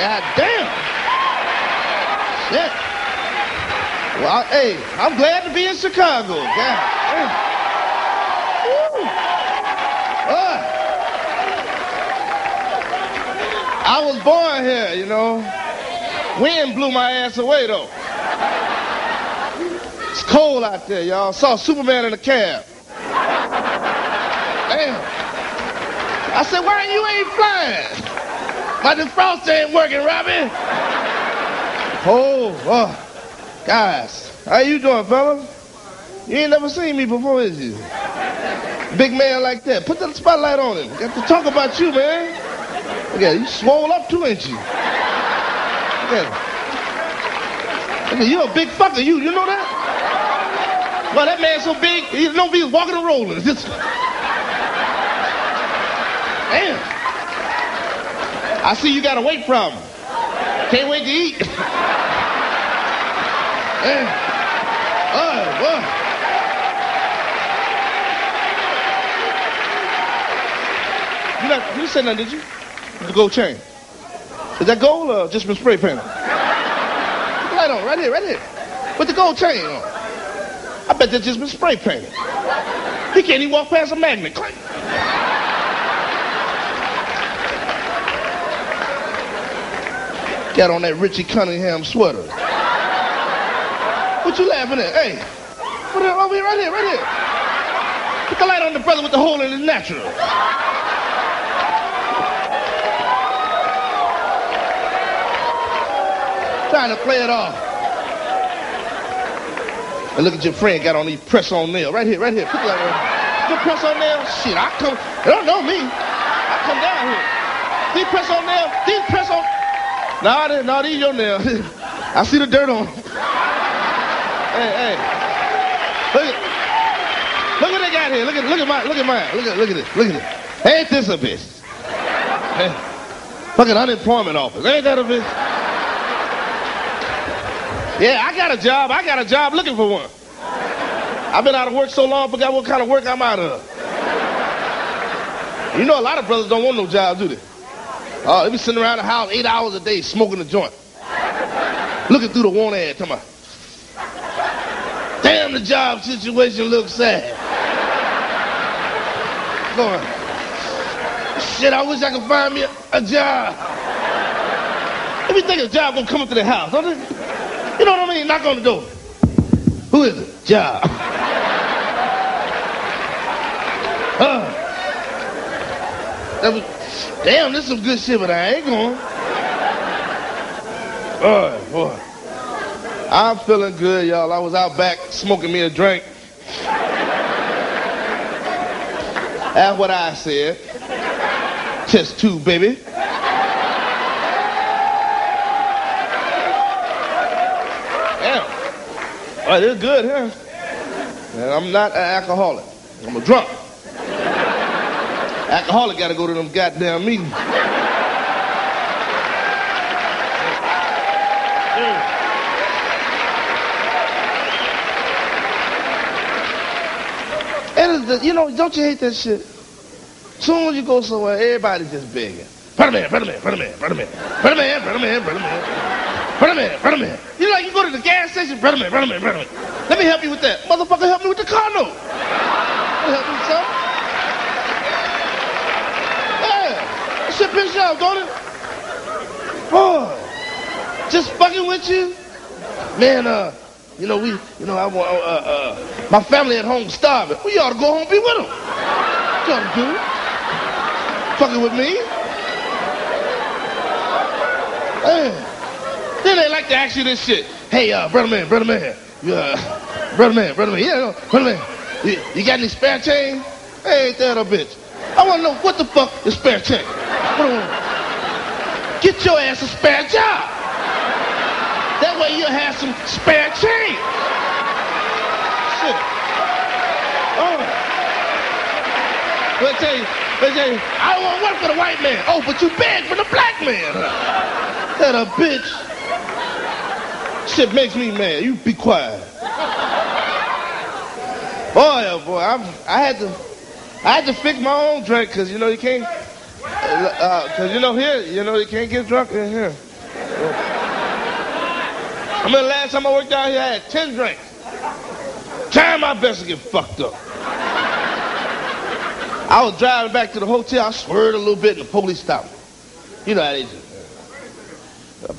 God damn. Shit. Well, hey, I'm glad to be in Chicago. God damn. Woo. I was born here, you know. Wind blew my ass away, though. It's cold out there, y'all. Saw Superman in a cab. Damn. I said, why you ain't flying? My defrost ain't working, Robbie. Oh, guys. How you doing, fella? You ain't never seen me before, is you? Big man like that. Put the spotlight on him. Got to talk about you, man. Yeah, you swole up too, ain't you? Yeah. You're a big fucker, you know that? Well, that man's so big, he don't be walking and rolling. Just... Damn. I see you got a weight problem. Can't wait to eat. Damn. You said nothing, did you? The gold chain. Is that gold or just been spray painted? Light on, right here. With the gold chain on. I bet that just been spray painted. He can't even walk past a magnet. Got on that Richie Cunningham sweater. What you laughing at? Hey, put it over here, right here. Put the light on the brother with the hole in his natural. Trying to play it off. And look at your friend got on these press-on nails. Right here. Put that on. Your press-on nails? Shit, I come. They don't know me. I come down here. These press-on nails. Nah, these your nails. I see the dirt on them. Hey. Look what they got here. Look at mine. Look at this. Ain't this a bitch? Hey, fucking unemployment office. Ain't that a bitch? Yeah, I got a job looking for one. I've been out of work so long, forgot what kind of work I'm out of. You know, a lot of brothers don't want no job, do they? Oh, they be sitting around the house 8 hours a day smoking a joint. Looking through the one ad, come on. Damn, the job situation looks sad. Going, shit, I wish I could find me a job. Let me think a job gonna come up to the house, don't they? You know what I mean? Knock on the door. Who is it? Job. Damn, this is some good shit, but I ain't going. Boy. I'm feeling good, y'all. I was out back smoking me a drink. That's what I said. Just two, baby. All right, it's good, huh? And I'm not an alcoholic. I'm a drunk. Alcoholic gotta go to them goddamn meetings. And you know, don't you hate that shit? Soon as you go somewhere, everybody just begging. Brother man. You like you go to the gas station, brother man. Let me help you with that. Motherfucker, help me with the car note. Help me with something. Yeah, that shit pissed you off, don't it? Boy, just fucking with you, man. I want my family at home starving. We ought to go home and be with them. Come do fucking with me. Hey. Then they like to ask you this shit. Hey, brother man. You got any spare change? Hey, ain't that a bitch? I want to know what the fuck is spare change. Get your ass a spare job. That way you'll have some spare change. Shit. Oh. Let me tell you. I don't want to work for the white man. Oh, but you beg for the black man. That a bitch. Shit makes me mad. You be quiet. Boy, oh boy, I had to fix my own drink, cause you know you can't get drunk in here. I mean, last time I worked out here, I had 10 drinks. Time my best to get fucked up. I was driving back to the hotel, I swerved a little bit, and the police stopped me. You know how they do.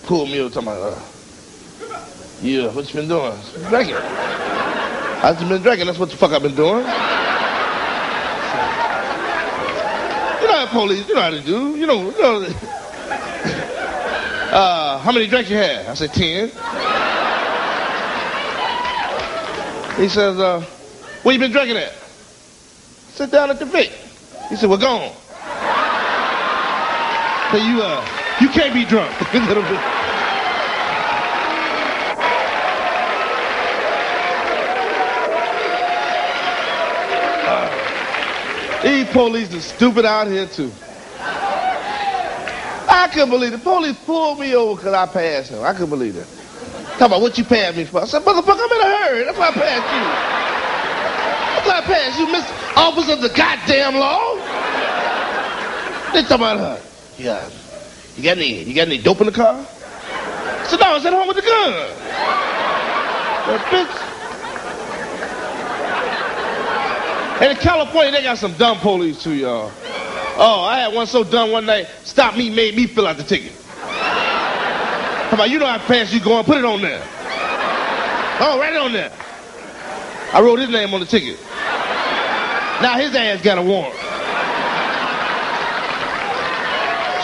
Pulled me over, talking about, yeah, what you been doing? Drinking. I've just been drinking, that's what the fuck I've been doing. You know how police, you know how they do. You know. How many drinks you had? I said 10. He says, where you been drinking at? I said, down at the Vic. He said, well, go on. So you can't be drunk. Little bit. These police are stupid out here, too. I couldn't believe it. The police pulled me over because I passed them. I couldn't believe that. Talk about what you passed me for. I said, motherfucker, I'm in a hurry. That's why I passed you. That's why I passed you, Mr. Officer of the goddamn law. They talking about her. Yeah. You got any dope in the car? I said, no, I was at home with the gun. That bitch. And in California, they got some dumb police too, y'all. Oh, I had one so dumb one night, stopped me, made me fill out the ticket. Come on, you know how fast you going, put it on there. Oh, write it on there. I wrote his name on the ticket. Now his ass got a warrant.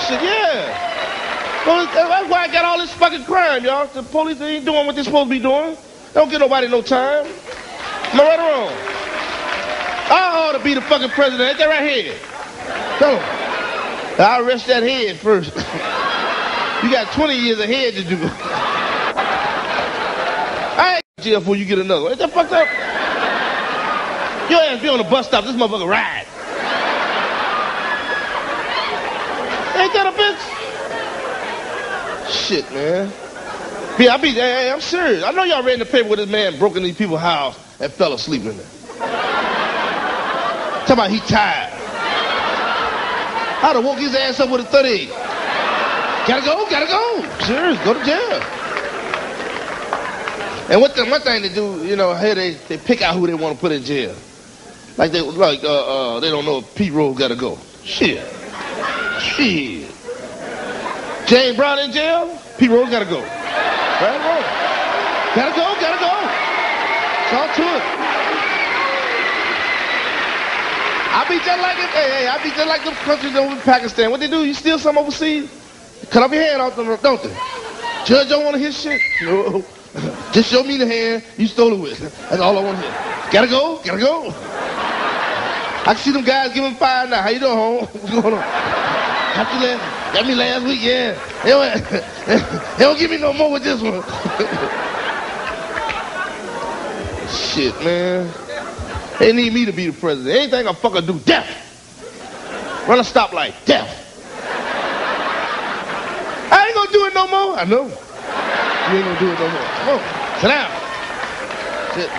Shit, yeah. Well, that's why I got all this fucking crime, y'all. The police ain't doing what they're supposed to be doing. Don't give nobody no time. Am I right or wrong? I ought to be the fucking president. Ain't that right here? Come on. I'll arrest that head first. You got 20 years of head to do. I ain't in jail before you get another one. Ain't that fucked up? Your ass be on the bus stop. This motherfucker ride. Ain't that a bitch? Shit, man. Yeah, I'm serious. I know y'all read in the paper where this man broke into these people's house and fell asleep in there. Talking about he tired. I'd have woke his ass up with a 38. Gotta go. Serious, go to jail. And one thing they do, you know, here they pick out who they want to put in jail. Like they don't know if Pete Rose gotta go. Shit. James Brown in jail, Pete Rose gotta go. Right, right. Gotta go. Talk to it. I be just like them countries over in Pakistan. What they do, you steal something overseas, cut off your hand off them, don't they? Judge don't want to hear shit. No. Just show me the hand you stole it with. That's all I want to hear. Gotta go. I can see them guys giving $5 now. How you doing, home? What's going on? Got me last week, yeah. They don't give me no more with this one. Shit, man. They need me to be the president. Anything I fucking do, death. Run a stoplight, death. I ain't gonna do it no more. I know. You ain't gonna do it no more. Come on, sit down. Sit.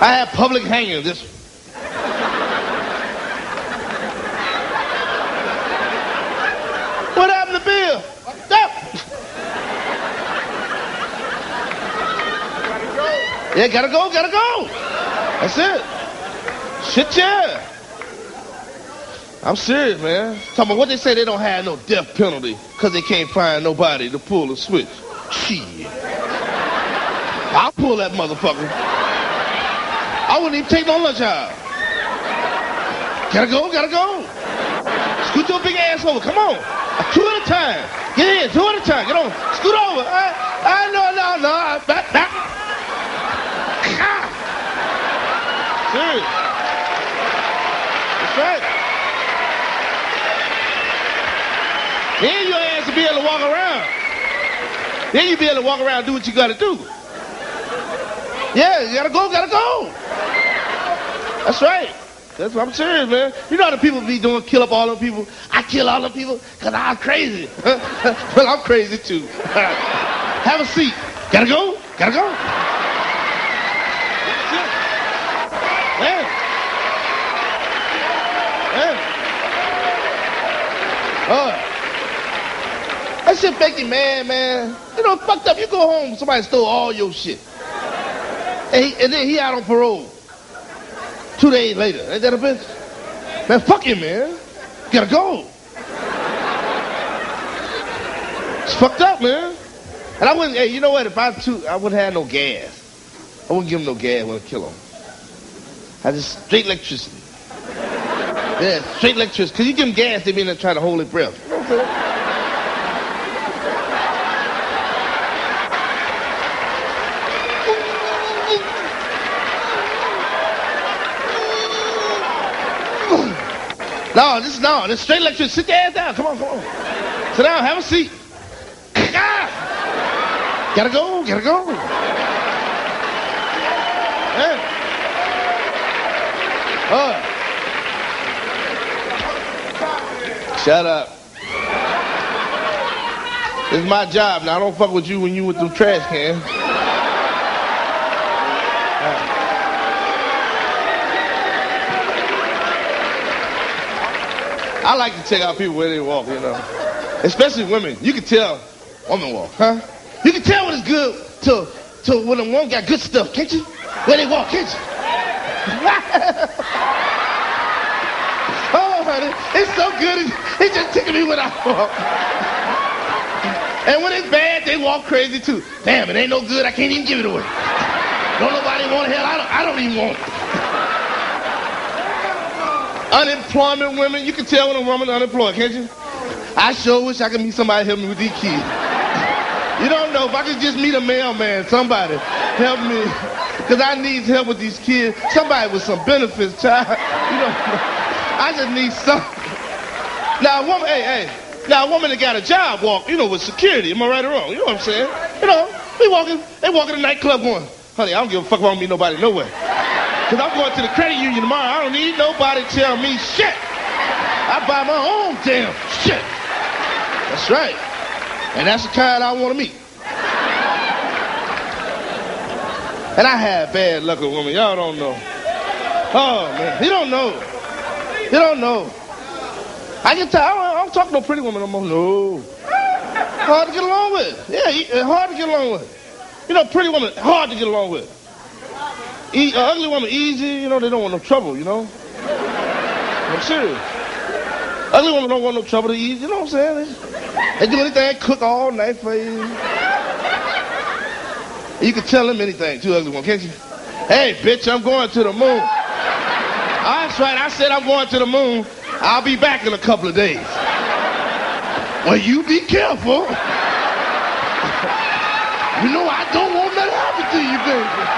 I have public hanging this. What happened to Bill? Death. Yeah, gotta go. That's it. Shit, yeah. I'm serious, man. Talking about what they say, they don't have no death penalty because they can't find nobody to pull the switch. Shit. I'll pull that motherfucker. I wouldn't even take no lunch hour. Gotta go. Scoot your big ass over. Come on. Two at a time. Get in. Two at a time. Get on. Scoot over. No. Back. Serious. That's right. Then your ass will be able to walk around. Then you'll be able to walk around and do what you gotta do. Yeah, you gotta go. That's right. That's what I'm serious, man. You know how the people be doing, kill up all them people. I kill all them people because I'm crazy. Well, I'm crazy too. Have a seat. Gotta go. That shit make you mad, man. You know, fucked up. You go home, somebody stole all your shit. And then he out on parole 2 days later. Ain't that a bitch? Man, fuck him, man. Gotta go. It's fucked up, man. And I wouldn't, hey, you know what? If I was I wouldn't have no gas. I wouldn't give him no gas. I wouldn't kill him. I just straight electricity. Yeah, straight electricity. Because you give them gas, they be in there trying to hold their breath. You know what I'm saying? No, this straight electricity. Sit your ass down. Come on. Sit down. Have a seat. Ah! Gotta go. Yeah. Oh. Shut up. This is my job. Now, I don't fuck with you when you with them trash cans. I like to check out people where they walk, you know. Especially women. You can tell women walk, huh? You can tell when it's good to when a woman got good stuff, can't you? Where they walk, can't you? Oh, honey, it's so good. It just tickled me when I walk. And when it's bad, they walk crazy too. Damn, it ain't no good. I can't even give it away. Don't nobody want it. Hell, I don't even want it. Unemployment women, you can tell when a woman's unemployed, can't you? I sure wish I could meet somebody to help me with these kids. You don't know, if I could just meet a mailman, somebody help me, because I need help with these kids. Somebody with some benefits, child. You don't know. I just need something. Now a woman, now a woman that got a job walk, you know, with security, am I right or wrong? You know what I'm saying? You know, they walking to the nightclub going, honey, I don't give a fuck if I don't meet nobody nowhere. Because I'm going to the credit union tomorrow. I don't need nobody tell me shit. I buy my own damn shit. That's right. And that's the kind I want to meet. And I had bad luck with women. Y'all don't know. Oh, man. You don't know. I can tell. I don't talk to no pretty woman no more. No. Hard to get along with. Yeah, hard to get along with. You know, pretty woman, hard to get along with. An ugly woman, easy, you know, they don't want no trouble, you know? I'm serious. Ugly women don't want no trouble to eat, you know what I'm saying? They do anything, cook all night for you. You can tell them anything, too, ugly woman, can't you? Hey, bitch, I'm going to the moon. That's right, I said I'm going to the moon. I'll be back in a couple of days. Well, you be careful. You know, I don't want nothing to happen to you, baby.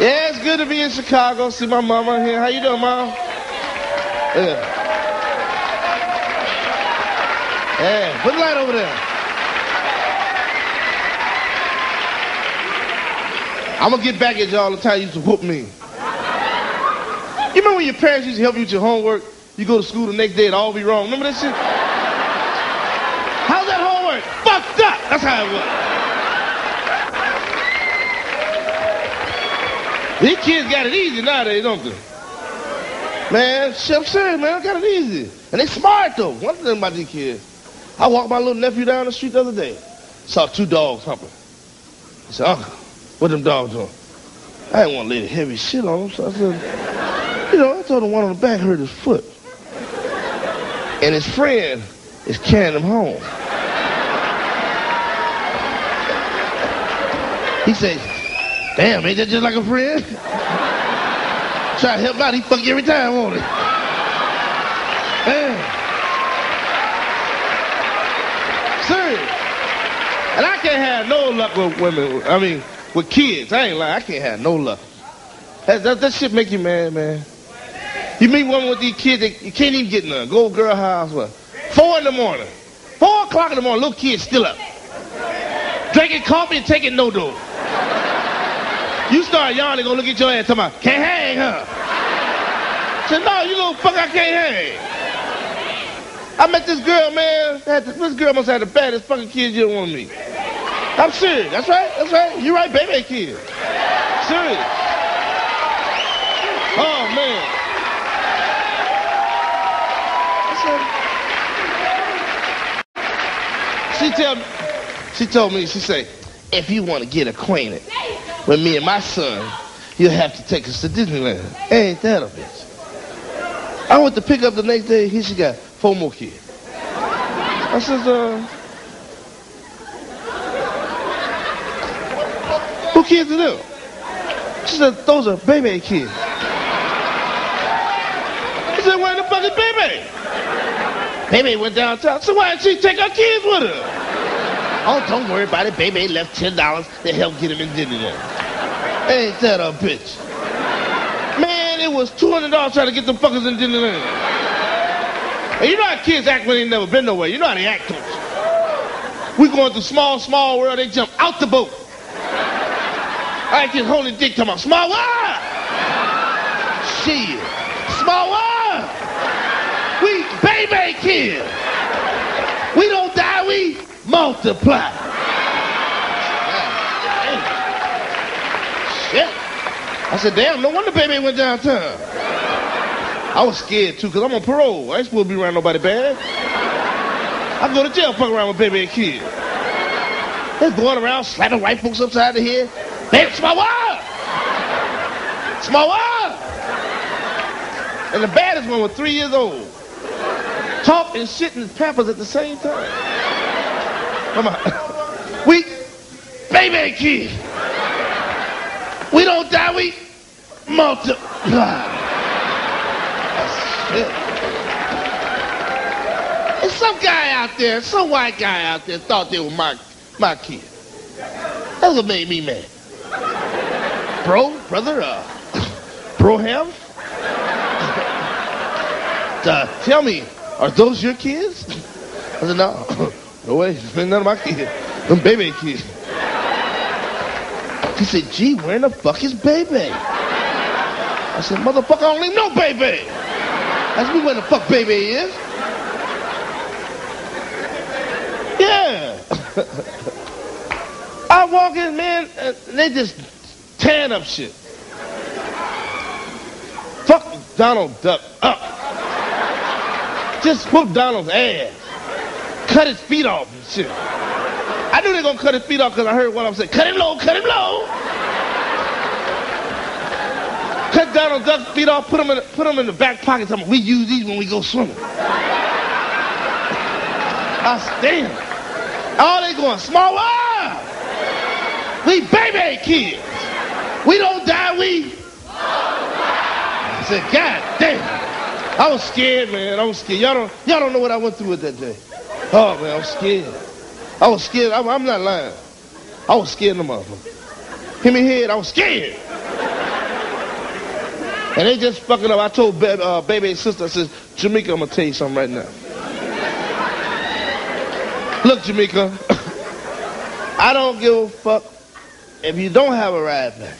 Yeah, it's good to be in Chicago. See my mama here. How you doing, Mom? Yeah. Yeah, put the light over there. I'm going to get back at y'all the time you used to whoop me. You remember when your parents used to help you with your homework? You go to school the next day, it'd all be wrong. Remember that shit? How's that homework? Fucked up! That's how it was. These kids got it easy nowadays, don't they? Man, I'm serious, man. I got it easy. And they smart, though. One thing about these kids. I walked my little nephew down the street the other day. Saw two dogs humping. He said, Uncle, what them dogs doing? I didn't want to lay the heavy shit on them, so I said, you know, I told him one on the back hurt his foot. And his friend is carrying him home. He says, damn, ain't that just like a friend? Try to help out, he fuck you every time, won't he? Damn. Serious. And I can't have no luck with women, with kids. I ain't lying, I can't have no luck. That shit make you mad, man. You meet women with these kids, you can't even get none. Go girl house, what? 4 in the morning. 4 o'clock in the morning, little kid's still up. Drinking coffee and taking no-do. You start yawning, gonna look at your ass talking about, can't hang, huh? Said, no, you little fuck, I can't hang. I met this girl, man. This girl must have the baddest fucking kids you don't want to meet. I'm serious. That's right. You right, baby kid. Serious. Oh, man. She told me, she said, if you want to get acquainted with me and my son, you'll have to take us to Disneyland. Ain't that a bitch? I went to pick up the next day, here she got 4 more kids. I said, who kids are them? She said, those are baby kids. I said, where the fuck is baby? Baby went downtown. So why did she take her kids with her? Oh, don't worry about it. Baby left $10 to help get him in dinner there. Ain't that a bitch? Man, it was $200 trying to get them fuckers in dinner there. And you know how kids act when they ain't never been nowhere. You know how they act. We going through small world. They jump out the boat. I can hold his dick to my small world. Shit. Small world. We baby kids. We don't die, we multiply. Shit. I said, damn, no wonder baby went downtown. I was scared too, because I'm on parole. I ain't supposed to be around nobody bad. I go to jail fuck around with baby and kids. They're going around slapping white folks upside the head. Baby, it's my wife! It's my wife! And the baddest one was 3 years old. Talk and shit in his pampers at the same time. Come on. We baby kids. We don't die, we multiply. Oh, shit. And some guy out there, some white guy out there thought they were my kid. That's what made me mad. Broham? Tell me, are those your kids? I said, no. No way, it's none of my kids. Them baby kids. He said, gee, where in the fuck is baby? I said, motherfucker, I don't even know baby. That's me where the fuck baby is. Yeah. I walk in, man, they just tearing up shit. Fuck Donald Duck up. Just whoop Donald's ass. Cut his feet off and shit. I knew they were going to cut his feet off because I heard what I'm saying. Cut him low, cut him low. Cut Donald Duck's feet off, put him in the back pocket. Tell me, we use these when we go swimming. I stand. All they going, small world. We baby kids. We don't die, we... I said, God damn. I was scared, man. I was scared. Y'all don't know what I went through with that day. Oh, man, I was scared. I was scared. I'm not lying. I was scared of the motherfucker. Hit me head, I was scared. And they just fucking up. I told baby's sister, I said, Jamaica, I'm going to tell you something right now. Look, Jamaica, I don't give a fuck if you don't have a ride back.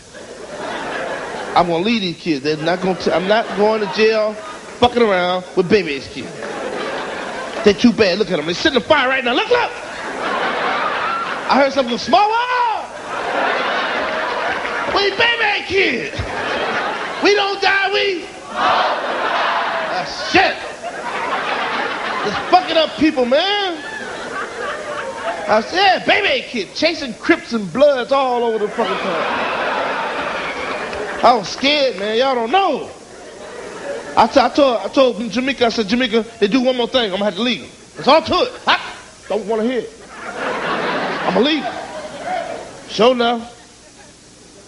I'm gonna leave these kids. They're not gonna. I'm not going to jail, fucking around with baby's kids. They're too bad. Look at them. They're sitting in the fire right now. Look, look. I heard something small. We baby kids. We don't die. We. Oh, shit. Just fucking up people, man. I said, baby kids chasing Crips and Bloods all over the fucking town. I was scared, man. Y'all don't know. I told Jamaica, I said, Jamaica, they do one more thing. I'm going to have to leave. It's all to it. I don't want to hear it. I'm going to leave. Sure enough,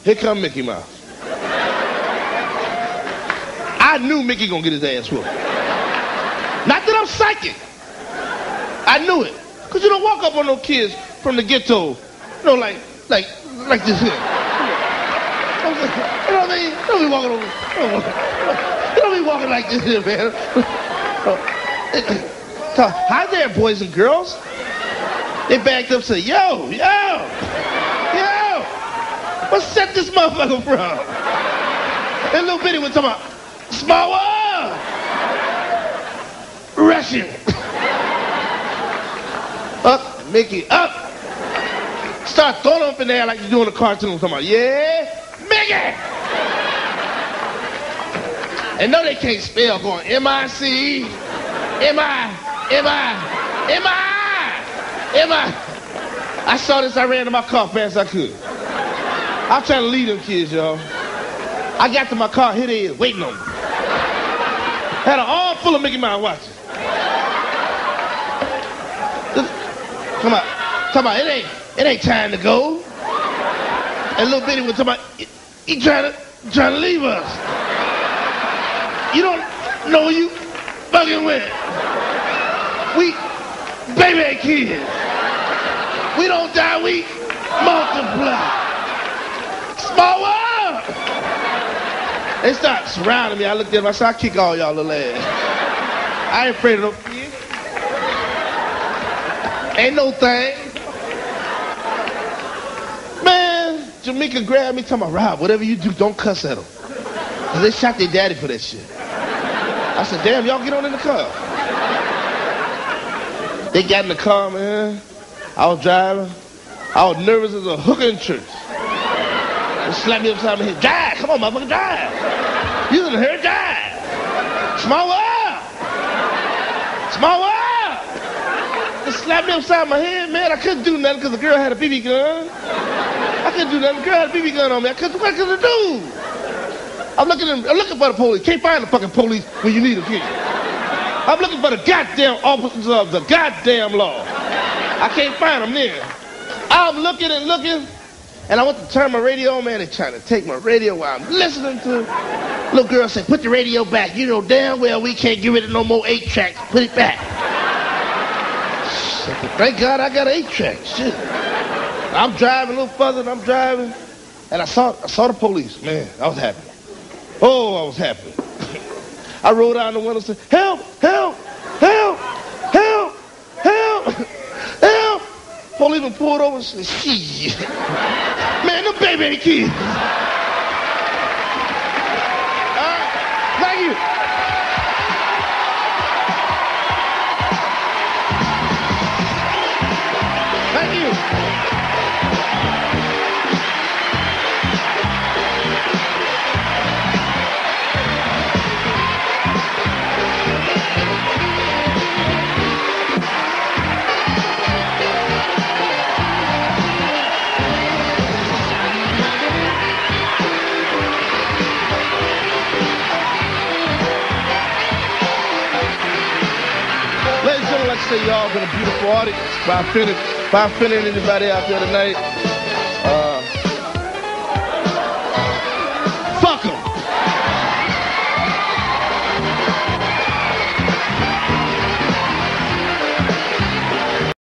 here come Mickey Mouse. I knew Mickey going to get his ass whooped. Not that I'm psychic. I knew it. Because you don't walk up on no kids from the ghetto, you know, like this here. You know what I mean? You don't be walking over. You don't be walking like this here, man. Hi there, boys and girls. They backed up and said, yo. What set this motherfucker from? And little bitty was talking about, small world. Russian. Up, Mickey, up. Start throwing up in there like you're doing a cartoon. Talking about, yeah. Mickey! And no, they can't spell going M-I-C-E. I saw this, I ran to my car fast as I could. I'm trying to lead them kids, y'all. I got to my car, here they is, waiting on me. Had an arm full of Mickey Mouse watches. Come on, it ain't time to go. And little Benny was talking about, he trying to leave us. You don't know you fucking with. We baby kids. We don't die, we multiply. Small world. They start surrounding me. I looked at them, I said, I kick all y'all little ass. I ain't afraid of them. Ain't no thing. Man, Jamaica grabbed me, talking about, Rob, whatever you do, don't cuss at them. Cause they shot their daddy for that shit. I said, damn, y'all get on in the car. They got in the car, man. I was driving. I was nervous as a hooker in church. They slapped me upside my head. Drive, come on, motherfucker, drive. You didn't hear, drive. Small world. Small world. They slapped me upside my head, man. I couldn't do nothing because the girl had a BB gun. I couldn't do nothing. The girl had a BB gun on me. What could I do? I'm looking for the police. Can't find the fucking police when you need a kid. I'm looking for the goddamn officers of the goddamn law. I can't find them there. I'm looking and looking, and I went to turn my radio on, man. They're trying to take my radio while I'm listening to it. Little girl said, put the radio back. You know damn well we can't get rid of no more 8-tracks. Put it back. Thank God I got 8-track, shit. I'm driving a little further, and I'm driving, and I saw the police. Man, I was happy. Oh, I was happy. I rolled out the window and said, help, help, help, help, help, help. Policeman pulled over and said, shit. Man, them baby kids. All right, thank you. Y'all been a beautiful audience. If I offended anybody out there tonight,